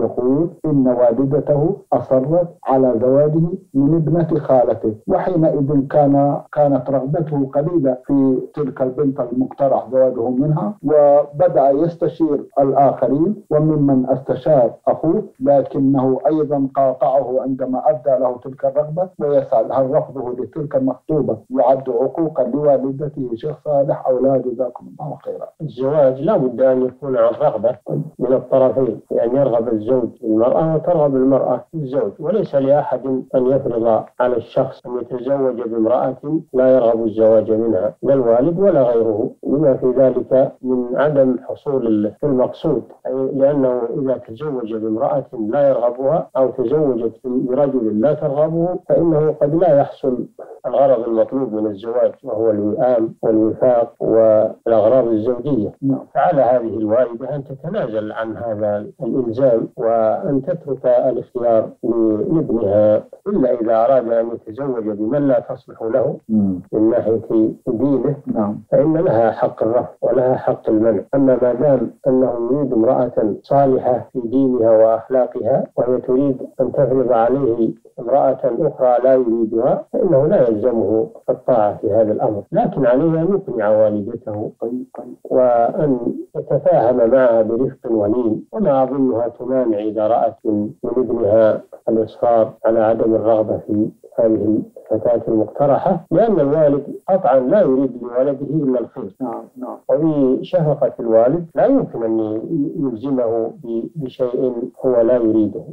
يقول إن والدته أصرت على زواجه من ابنة خالته، وحينئذ كانت رغبته قليلة في تلك البنت المقترح زواجه منها، وبدأ يستشير الآخرين وممن استشار أخوه، لكنه أيضا قاطعه عندما أبدى له تلك الرغبة، ويسأل هل رفضه لتلك المخطوبة يعد عقوقا لوالدته؟ شيخ صالح أولاد جزاكم الله خيرا. الزواج لا بد أن يكون عن رغبة من الطرفين، يعني يرغب الزوج المرأة وترغب المرأة الزوج، وليس لأحد أن يفرض على الشخص أن يتزوج بامرأة لا يرغب الزواج منها، لا الوالد ولا غيره، لما في ذلك من عدم حصول المقصود، لأنه إذا تزوج بامرأة لا يرغبها أو تزوجت برجل لا ترغبه فإنه قد لا يحصل الغرض المطلوب من الزواج وهو الوئام والوفاق والأغراض الزوجية. فعلى هذه الوالدة أن تتنازل عن هذا الإلزام وأن تترك الاختيار لابنها، إلا إذا أراد أن يتزوج بمن لا تصلح له من ناحية دينه، فإن لها حق الرفض ولها حق المنع. أما ما دام أنه يريد امرأة صالحة في دينها وأخلاقها وهي تريد أن تفرض عليه امرأة أخرى لا يريدها، فإنه لا يلزمه الطاعة في هذا الأمر، لكن عليه أن يقنع والدته وأن تتفاهم معها برفق ولين، وما أظنها تمانع إذا رأت من ابنها الإصرار على عدم الرغبة في هذه الفتاة المقترحة، لأن الوالد قطعا لا يريد لولده إلا الخير، وبشفقة الوالد لا يمكن أن يلزمه بشيء هو لا يريده.